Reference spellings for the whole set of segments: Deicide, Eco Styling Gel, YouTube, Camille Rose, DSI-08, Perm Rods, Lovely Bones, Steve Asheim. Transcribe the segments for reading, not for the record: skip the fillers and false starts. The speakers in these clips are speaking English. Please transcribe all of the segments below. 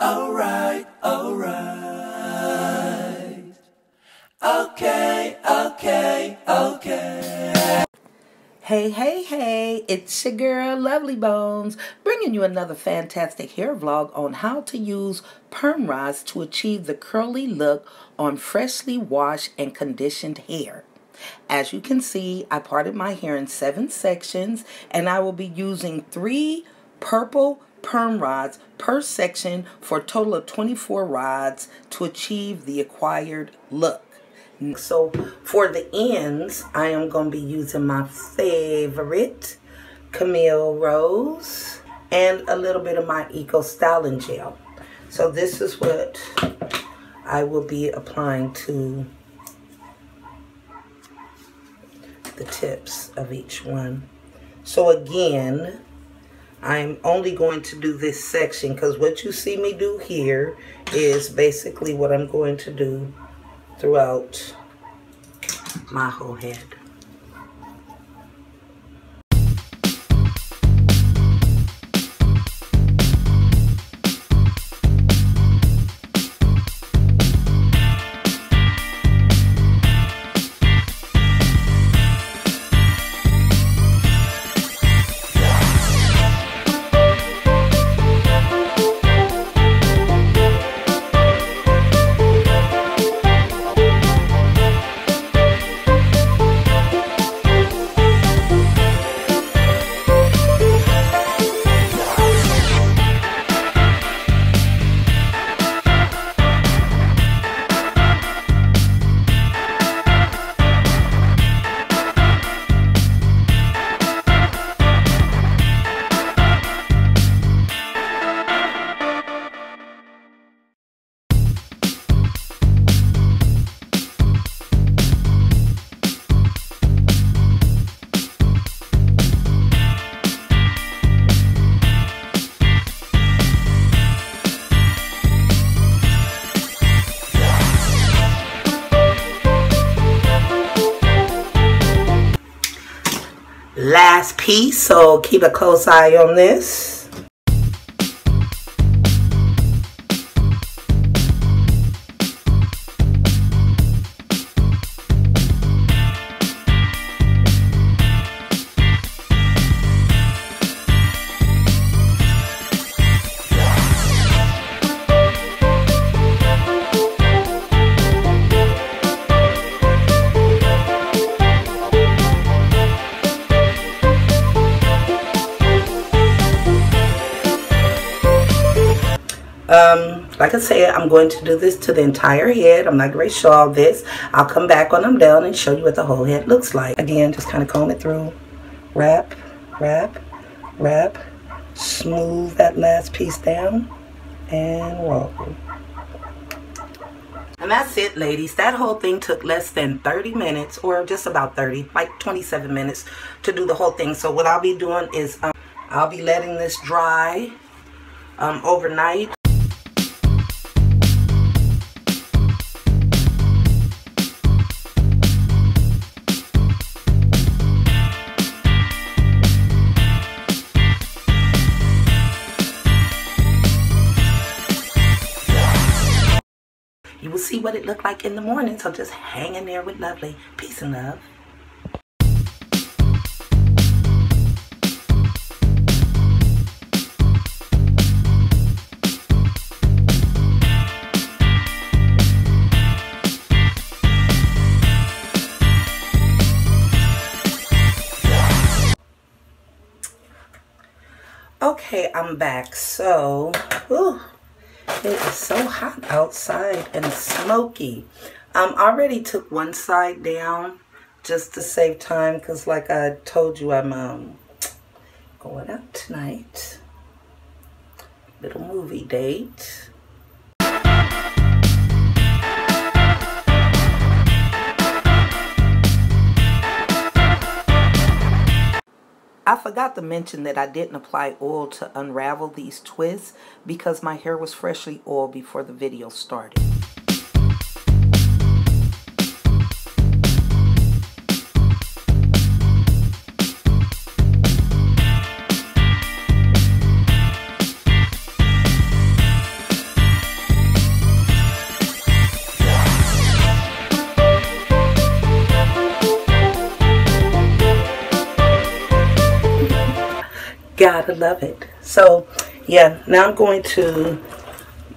right, all right, all right. Okay, okay, okay. Hey, hey, hey, it's your girl, Lovely Bones, bringing you another fantastic hair vlog on how to use perm rods to achieve the curly look on freshly washed and conditioned hair. As you can see, I parted my hair in 7 sections, and I will be using 3 purple perm rods per section for a total of 24 rods to achieve the acquired look. So for the ends, I am going to be using my favorite Camille Rose and a little bit of my Eco Styling Gel. So this is what I will be applying to the tips of each one. So again, I'm only going to do this section because what you see me do here is basically what I'm going to do throughout my whole head. Last piece, so keep a close eye on this. Like I said, I'm going to do this to the entire head. I'm not going to show all this. I'll come back when I'm done and show you what the whole head looks like. Again, just kind of comb it through. Wrap, wrap, wrap. Smooth that last piece down and roll. And that's it, ladies. That whole thing took less than 30 minutes, or just about 30, like 27 minutes to do the whole thing. So what I'll be doing is I'll be letting this dry overnight. You will see what it looked like in the morning, so just hang in there with Lovely. Peace and love. Okay, I'm back. So, ooh. It is so hot outside and smoky. I already took one side down just to save time because, like I told you, I'm going out tonight. Little movie date. I forgot to mention that I didn't apply oil to unravel these twists because my hair was freshly oiled before the video started. gotta love it. So yeah, now I'm going to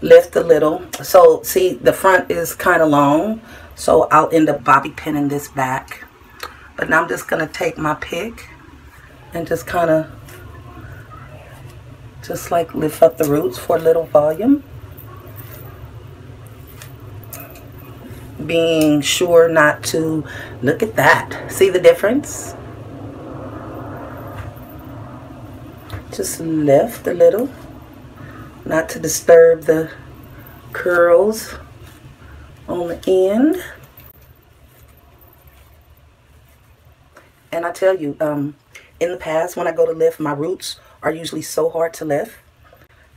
lift a little. So see, the front is kind of long, so I'll end up bobby pinning this back. But now I'm just gonna take my pick and just kind of just like lift up the roots for a little volume, being sure not to look at that. See the difference? Just lift a little, not to disturb the curls on the end. And I tell you, in the past when I go to lift, my roots are usually so hard to lift.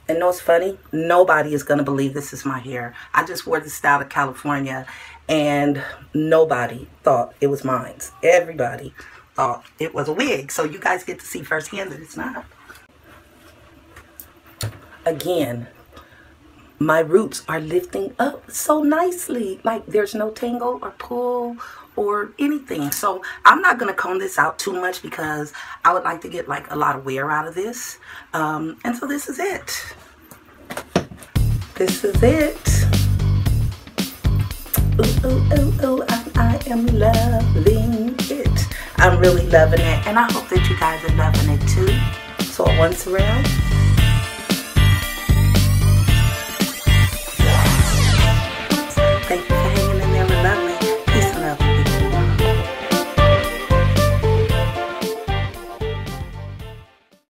And know what's funny? Nobody is going to believe this is my hair. I just wore this style to California and nobody thought it was mine. Everybody thought it was a wig. So you guys get to see firsthand that it's not. Again, my roots are lifting up so nicely. Like there's no tangle or pull or anything. So I'm not going to comb this out too much because I would like to get like a lot of wear out of this. And so this is it. This is it. Ooh, ooh, ooh, ooh. I am loving it. I'm really loving it. And I hope that you guys are loving it too. So once around.